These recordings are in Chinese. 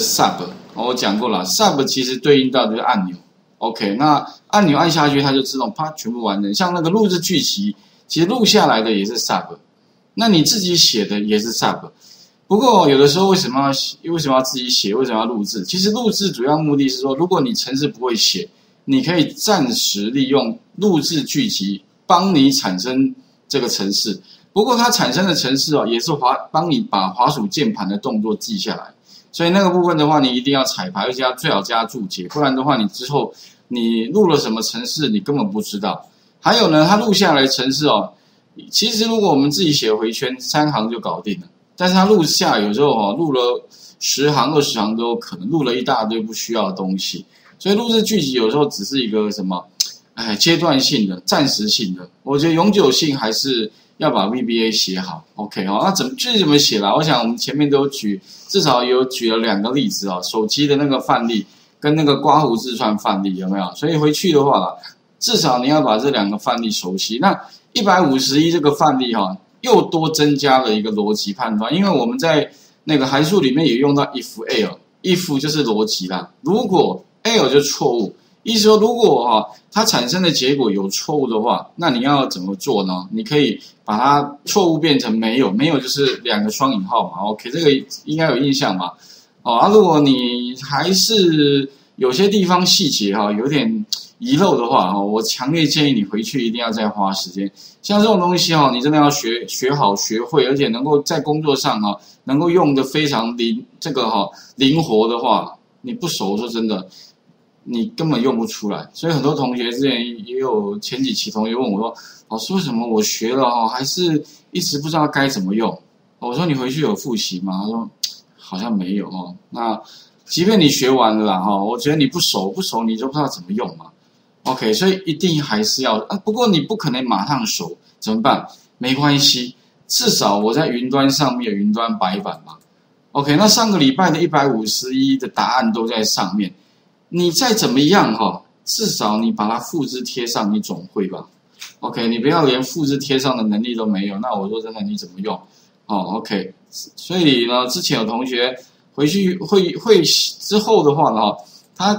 SUB 我讲过了 ，SUB 其实对应到这个按钮 ，OK， 那按钮按下去，它就自动啪全部完成。像那个录制剧集，其实录下来的也是 SUB， 那你自己写的也是 SUB。不过有的时候为什么要自己写？为什么要录制？其实录制主要目的是说，如果你程式不会写，你可以暂时利用录制剧集帮你产生这个程式。不过它产生的程式也是帮你把滑鼠键盘的动作记下来。 所以那个部分的话，你一定要彩排，而且要最好加注解，不然的话，你之后你录了什么程式，你根本不知道。还有呢，它录下来程式其实如果我们自己写回圈3行就搞定了，但是它录下有时候录了10行、20行都可能，录了一大堆不需要的东西。所以录制剧集有时候只是一个什么，阶段性的、暂时性的。我觉得永久性还是 要把 VBA 写好 ，OK 那怎么写啦？我想我们前面都至少有举了2个例子手机的那个范例跟那个刮胡自串范例有没有？所以回去的话啦，至少你要把这2个范例熟悉。那151这个范例又多增加了一个逻辑判断，因为我们在那个函数里面也用到 if else，if 就是逻辑啦，如果 else 就错误。 意思说，如果它产生的结果有错误的话，那你要怎么做呢？你可以把它错误变成没有，没有就是2个双引号嘛。OK， 这个应该有印象吧？如果你还是有些地方细节有点遗漏的话我强烈建议你回去一定要再花时间。像这种东西你真的要学好学会，而且能够在工作上能够用的非常灵活的话，你不熟说真的， 你根本用不出来，所以很多同学之前也有前几期同学问我说：“老师，为什么我学了还是一直不知道该怎么用？”我说：“你回去有复习吗？”他说：“好像没有哦。”那即便你学完了我觉得你不熟你就不知道怎么用嘛。OK， 所以一定还是要不过你不可能马上熟，怎么办？没关系，至少我在云端上面有云端白板嘛。OK， 那上个礼拜的151的答案都在上面。 你再怎么样至少你把它复制贴上，你总会吧 ？OK， 你不要连复制贴上的能力都没有，那我说真的你怎么用？OK， 所以呢，之前有同学回去会之后的话呢，他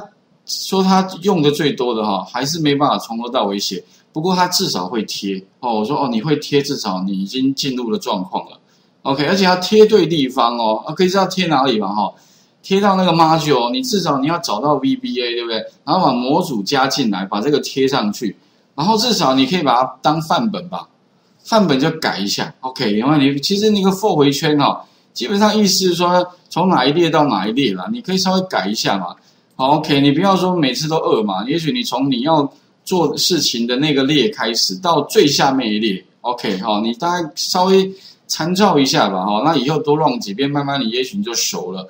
说他用的最多的还是没办法从头到尾写，不过他至少会贴我说你会贴，至少你已经进入了状况了。OK， 而且要贴对地方可以知道贴哪里吧贴到那个 module， 你至少你要找到 VBA， 对不对？然后把模组加进来，把这个贴上去，然后至少你可以把它当范本吧，范本就改一下 ，OK。然后你其实那个 for 回圈基本上意思是说从哪一列到哪一列啦，你可以稍微改一下嘛。好 ，OK， 你不要说每次都2嘛，也许你从你要做事情的那个列开始，到最下面一列 ，OK， 你大概稍微参照一下吧，那以后多弄几遍，慢慢你也许你就熟了。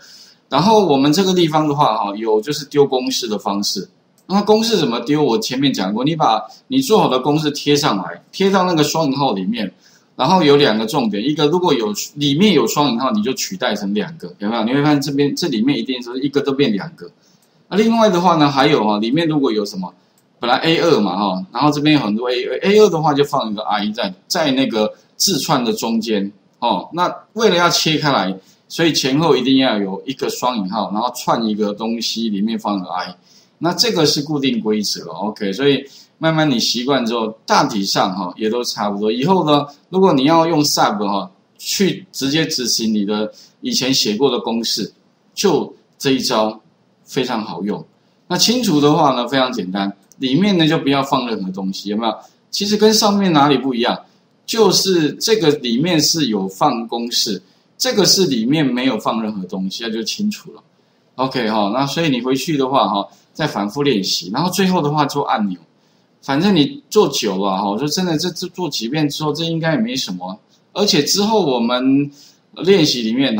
然后我们这个地方的话，有就是丢公式的方式。那公式怎么丢？我前面讲过，你把你做好的公式贴上来，贴到那个双引号里面。然后有2个重点，一个如果有里面有双引号，你就取代成2个，有没有？你会发现这里面一定是1个都变2个。那另外的话呢，还有里面如果有什么，本来 A2 嘛然后这边有很多 A2 的话就放一个 I 在那个字串的中间那为了要切开来。 所以前后一定要有1个双引号，然后串一个东西，里面放个 i， 那这个是固定规则 ，OK。所以慢慢你习惯之后，大体上也都差不多。以后呢，如果你要用 SUB 去直接执行你的以前写过的公式，就这一招非常好用。那清除的话呢，非常简单，里面呢就不要放任何东西，有没有？其实跟上面哪里不一样，就是这个里面是有放公式。 这个是里面没有放任何东西，那就清楚了。OK 那所以你回去的话再反复练习，然后最后的话做按钮。反正你做久了我说真的，这做几遍之后，这应该也没什么。而且之后我们练习里面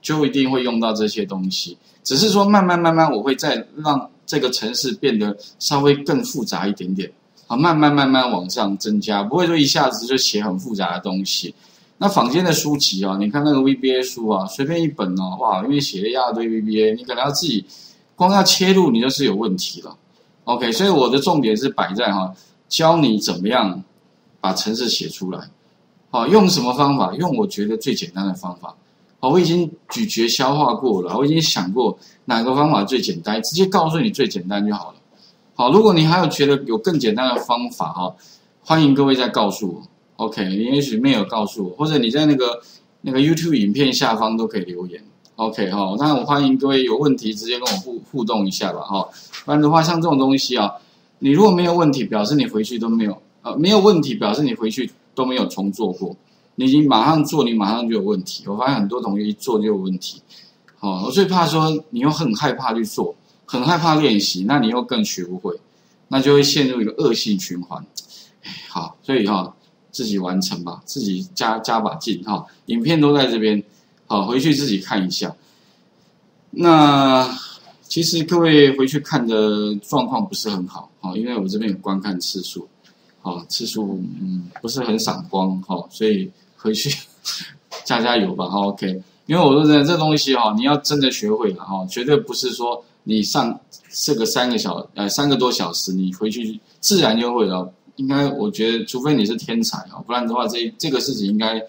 就一定会用到这些东西。只是说慢慢，我会再让这个程式变得稍微更复杂一点点慢慢往上增加，不会说一下子就写很复杂的东西。 那坊间的书籍你看那个 VBA 书随便一本哇，因为写了一大堆 VBA， 你可能要自己光要切入，你就是有问题了。OK， 所以我的重点是摆在教你怎么样把程式写出来。用什么方法？用我觉得最简单的方法。好，我已经咀嚼消化过了，我已经想过哪个方法最简单，直接告诉你最简单就好了。好，如果你还有觉得有更简单的方法哈，欢迎各位再告诉我。OK， 你也许没有告诉我，或者你在那个 YouTube 影片下方都可以留言。OK 哈，那我欢迎各位有问题直接跟我互动一下吧哈，不然的话像这种东西啊，你如果没有问题，表示你回去都没有没有问题，表示你回去都没有重做过。你已经马上做，你马上就有问题。我发现很多同学一做就有问题。好，我最怕说你又很害怕去做，很害怕练习，那你又更学不会，那就会陷入一个恶性循环。好，所以哈，自己完成吧，自己加把劲哈。影片都在这边，好，回去自己看一下。那其实各位回去看的状况不是很好，好，因为我这边有观看次数，好，次数不是很闪光，好，所以。回去加油吧，哈 ，OK。因为我说真的，这东西哈，你要真的学会了哈，绝对不是说你上这个3个多小时，你回去自然就会了。应该我觉得，除非你是天才啊，不然的话，这个事情应该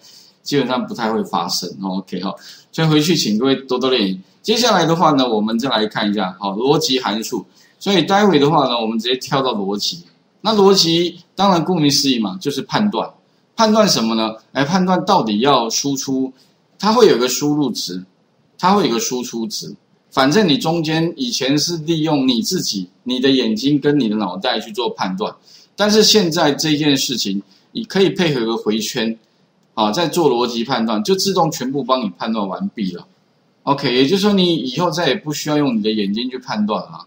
基本上不太会发生。OK 哈，所以回去请各位多多练习。接下来的话呢，我们再来看一下好逻辑函数。所以待会的话呢，我们直接跳到逻辑。那逻辑当然顾名思义嘛，就是判断。判断什么呢？来判断到底要输出，它会有个输入值，它会有个输出值。反正你中间以前是利用你自己、你的眼睛跟你的脑袋去做判断，但是现在这件事情，你可以配合个回圈，啊，在做逻辑判断，就自动全部帮你判断完毕了。OK， 也就是说你以后再也不需要用你的眼睛去判断了。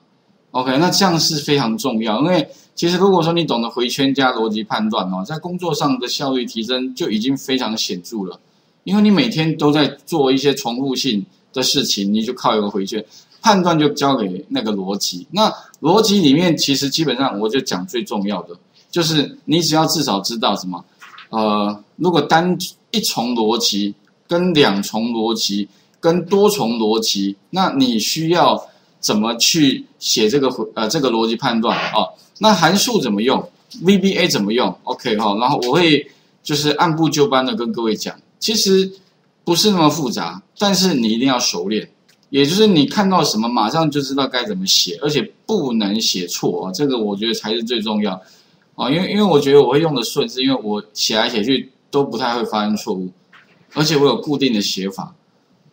OK， 那这样是非常重要，因为其实如果说你懂得回圈加逻辑判断哦，在工作上的效率提升就已经非常显著了，因为你每天都在做一些重复性的事情，你就靠一个回圈判断就交给那个逻辑。那逻辑里面其实基本上我就讲最重要的，就是你只要至少知道什么，如果单一重逻辑、跟两重逻辑、跟多重逻辑，那你需要。怎么去写这个逻辑判断哦？那函数怎么用 ？VBA 怎么用 ？OK 哈，然后我会就是按部就班的跟各位讲，其实不是那么复杂，但是你一定要熟练，也就是你看到什么马上就知道该怎么写，而且不能写错啊！这个我觉得才是最重要啊，因为我觉得我会用的顺，是因为我写来写去都不太会发生错误，而且我有固定的写法。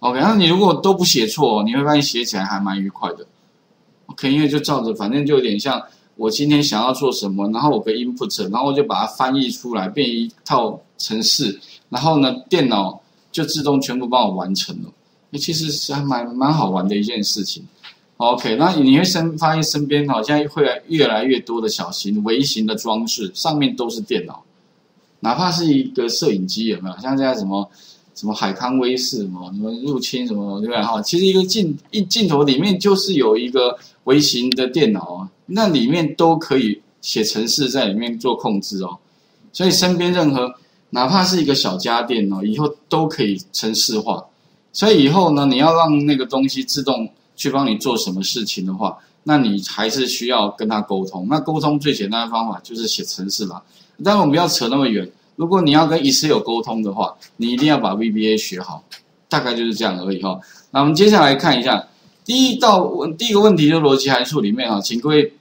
OK， 那你如果都不写错，你会发现写起来还蛮愉快的。OK， 因为就照着，反正就有点像我今天想要做什么，然后我给 input， 然后我就把它翻译出来，变一套程式，然后呢，电脑就自动全部帮我完成了。其实是还蛮好玩的一件事情。OK， 那你会发现身边好像会越来越多的小型微型的装置，上面都是电脑，哪怕是一个摄影机有没有？像现在什么海康威视什么入侵什么对吧？哈，其实一个镜头里面就是有一个微型的电脑啊，那里面都可以写程式在里面做控制哦。所以身边任何哪怕是一个小家电哦，以后都可以程式化。所以以后呢，你要让那个东西自动去帮你做什么事情的话，那你还是需要跟它沟通。那沟通最简单的方法就是写程式啦。但我们不要扯那么远。如果你要跟 Excel 沟通的话，你一定要把 VBA 学好，大概就是这样而已哈。那我们接下来看一下第一个问题，就是逻辑函数里面哈，请各位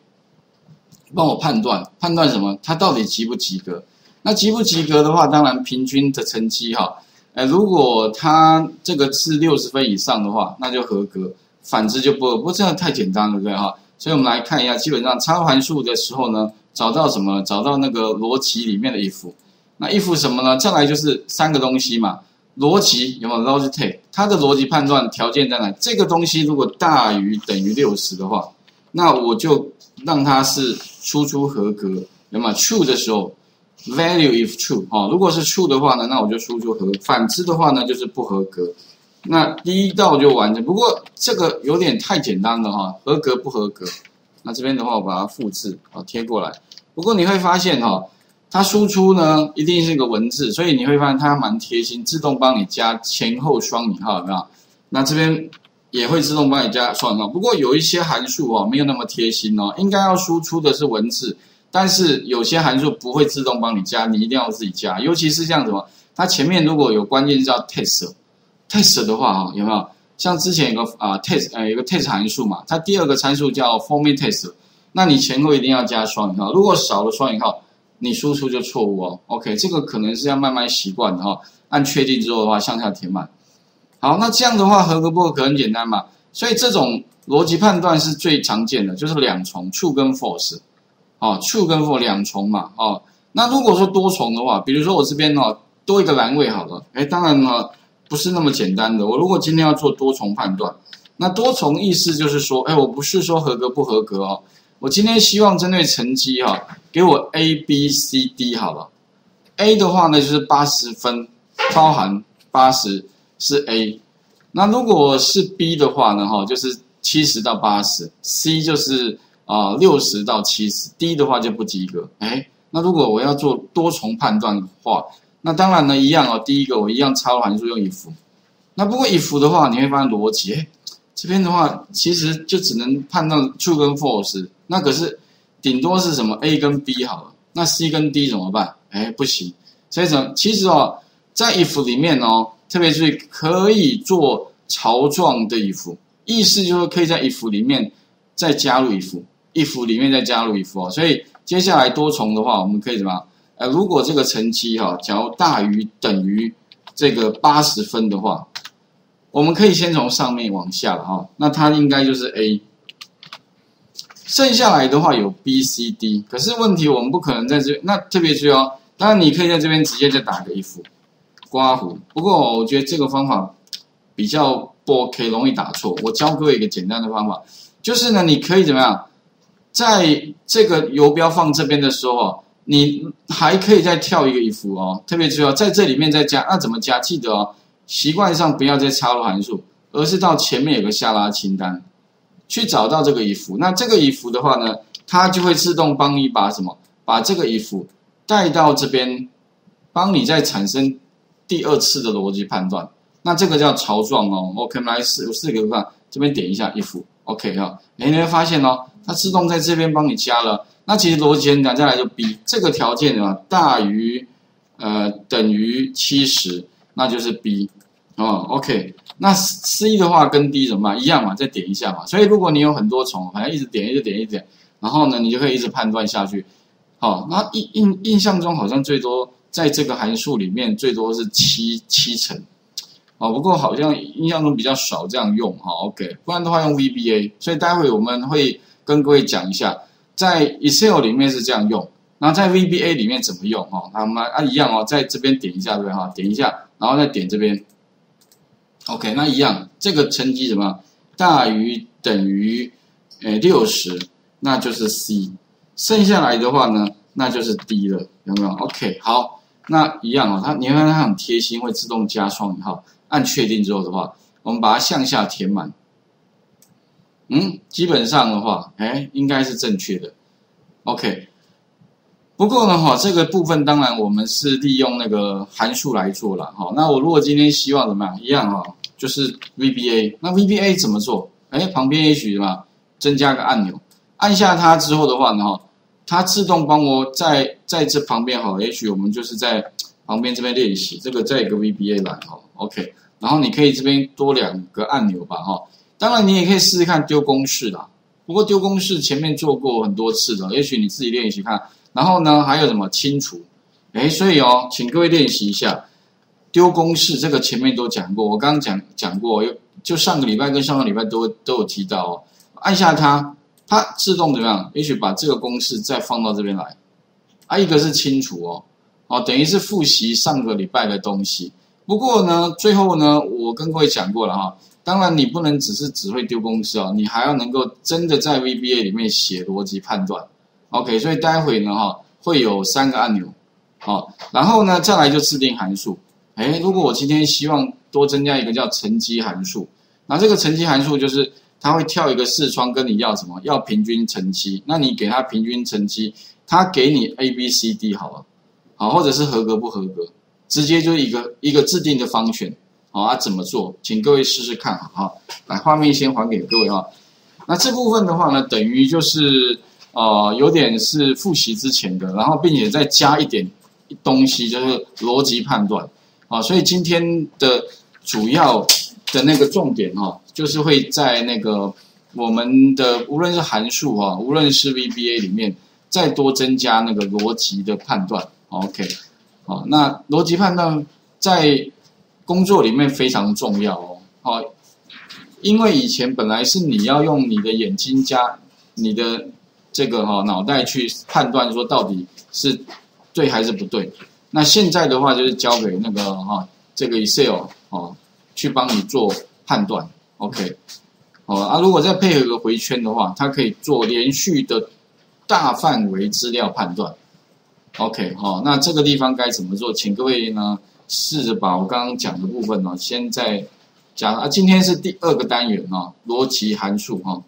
帮我判断什么，它到底及不及格？那及不及格的话，当然平均的成绩哈，如果它这个是60分以上的话，那就合格，反之就不合格。不过这样太简单了，对哈。所以我们来看一下，基本上插入函数的时候呢，找到什么？找到那个逻辑里面的 if。那 if 什么呢？再来就是三个东西嘛，逻辑有没有 logic？ 它的逻辑判断条件在哪？这个东西如果大于等于60的话，那我就让它是输出合格，有没有 true 的时候 ，value if true 哦，如果是 true 的话呢，那我就输出合格；反之的话呢，就是不合格。那第一道就完成，不过这个有点太简单了哈，合格不合格？那这边的话，我把它复制啊贴过来。不过你会发现哈。它输出呢，一定是一个文字，所以你会发现它蛮贴心，自动帮你加前后双引号，有没有？那这边也会自动帮你加双引号。不过有一些函数哦，没有那么贴心哦，应该要输出的是文字，但是有些函数不会自动帮你加，你一定要自己加。尤其是像什么，它前面如果有关键字叫 test， test 的话哈，有没有？像之前有个test 有个 test 函数嘛，它第二个参数叫 format test， 那你前后一定要加双引号，如果少了双引号，你输出就错误哦。OK， 这个可能是要慢慢习惯的哈。按确定之后的话，向下填满。好，那这样的话合格不合格很简单嘛，所以这种逻辑判断是最常见的，就是两重 true 跟 false， 哦 true 跟 false 两重嘛，哦。那如果说多重的话，比如说我这边哦多一个栏位好了，当然呢不是那么简单的。我如果今天要做多重判断，那多重意思就是说，我不是说合格不合格哦，我今天希望针对成绩哈、给我 A B C D 好了 ，A 的话呢就是80分，包含80是 A， 那如果是 B 的话呢哈就是70到 80，C 就是60到 70，D 的话就不及格，那如果我要做多重判断的话，那当然呢一样哦。第一个我一样插入函数用 if， 那不过 if 的话，你会发现逻辑，这边的话其实就只能判断 true 跟 false， 那可是顶多是什么 A 跟 B 好了，那 C 跟 D 怎么办？不行。所以其实哦，在 if 里面哦，特别注意可以做槽状的 if， 意思就是可以在 if 里面再加入 if，if 里面再加入 if 哦，所以。接下来多重的话，我们可以怎么样？如果这个成绩哈，假如大于等于这个80分的话，我们可以先从上面往下了哈。那它应该就是 A。剩下来的话有 B、C、D， 可是问题我们不可能在这，那特别注意哦。当然你可以在这边直接再打个if，刮胡。不过我觉得这个方法比较不 OK， 容易打错。我教各位一个简单的方法，就是呢，你可以怎么样？在这个游标放这边的时候哦，你还可以再跳一个if哦，特别注意在这里面再加。那怎么加？记得哦，习惯上不要再插入函数，而是到前面有个下拉清单，去找到这个if。那这个if的话呢，它就会自动帮你把什么，把这个if带到这边，帮你再产生第二次的逻辑判断。那这个叫槽状哦。OK， 我们来试个看，这边点一下if。OK 哈，你会发现哦，它自动在这边帮你加了。那其实逻辑很简单，再来就 B 这个条件啊，大于等于70，那就是 B 哦。OK， 那 C 的话跟 D 怎么办？一样嘛，再点一下嘛。所以如果你有很多重，反正一直点，一直点，一直点，然后呢，你就可以一直判断下去。好、哦，那印象中好像最多在这个函数里面最多是七成。哦，不过好像印象中比较少这样用哈。OK， 不然的话用 VBA， 所以待会我们会跟各位讲一下，在 Excel 里面是这样用，然后在 VBA 里面怎么用哈。那我们一样哦，在这边点一下对不对哈？点一下，然后再点这边。OK， 那一样，这个成绩怎么样？大于等于60，那就是 C， 剩下来的话呢，那就是 D 了，有没有 ？OK， 好，那一样哦，它你看它很贴心，会自动加双引号。按确定之后的话，我们把它向下填满。基本上的话，应该是正确的。OK， 不过呢，这个部分当然我们是利用那个函数来做了。好，那我如果今天希望怎么样，一样啊，就是 VBA。那 VBA 怎么做？旁边也许嘛，增加个按钮，按下它之后的话呢，它自动帮我在这旁边哈，也许我们就是在旁边这边练习这个，再一个 VBA 栏哈。OK， 然后你可以这边多两个按钮吧，哈。当然你也可以试试看丢公式啦，不过丢公式前面做过很多次了，也许你自己练习看。然后呢，还有什么清除？所以哦，请各位练习一下丢公式，这个前面都讲过，我刚刚讲过，就上个礼拜跟上个礼拜都有提到哦。按下它，它自动怎么样？也许把这个公式再放到这边来。一个是清除哦，等于是复习上个礼拜的东西。不过呢，最后呢，我跟各位讲过了哈。当然，你不能只会丢公式哦，你还要能够真的在 VBA 里面写逻辑判断。OK， 所以待会呢哈会有3个按钮，好，然后呢再来就制定函数。如果我今天希望多增加一个叫成绩函数，那这个成绩函数就是它会跳一个视窗跟你要什么，要平均成绩。那你给它平均成绩，它给你 A B C D 好了，好，或者是合格不合格。直接就一个制定的方选，好啊，怎么做？请各位试试看，好，来画面先还给各位哈。那这部分的话呢，等于就是有点是复习之前的，然后并且再加一点东西，就是逻辑判断啊。所以今天的主要的那个重点哈，就是会在那个我们的无论是函数啊，无论是 VBA 里面，再多增加那个逻辑的判断。OK， 好，那逻辑判断在工作里面非常重要哦。好，因为以前本来是你要用你的眼睛加你的这个脑袋去判断说到底是对还是不对。那现在的话就是交给那个这个 Excel 去帮你做判断 ，OK， 哦啊，如果再配合一个回圈的话，它可以做连续的大范围资料判断 ，OK， 好、哦，那这个地方该怎么做？请各位呢试着把我刚刚讲的部分呢、哦，先在讲啊，今天是第2个单元啊、哦，逻辑函数啊、哦，